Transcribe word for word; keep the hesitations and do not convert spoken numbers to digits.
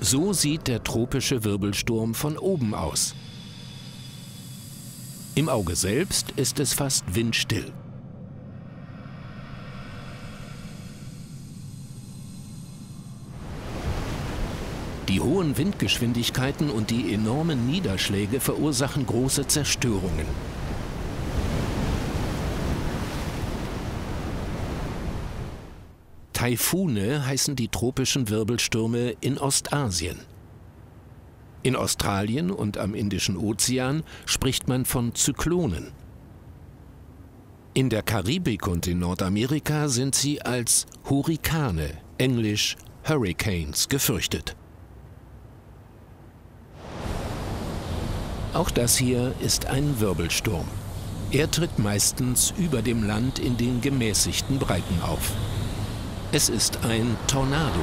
So sieht der tropische Wirbelsturm von oben aus. Im Auge selbst ist es fast windstill. Die hohen Windgeschwindigkeiten und die enormen Niederschläge verursachen große Zerstörungen. Taifune heißen die tropischen Wirbelstürme in Ostasien. In Australien und am Indischen Ozean spricht man von Zyklonen. In der Karibik und in Nordamerika sind sie als Hurrikane, englisch Hurricanes, gefürchtet. Auch das hier ist ein Wirbelsturm. Er tritt meistens über dem Land in den gemäßigten Breiten auf. Es ist ein Tornado.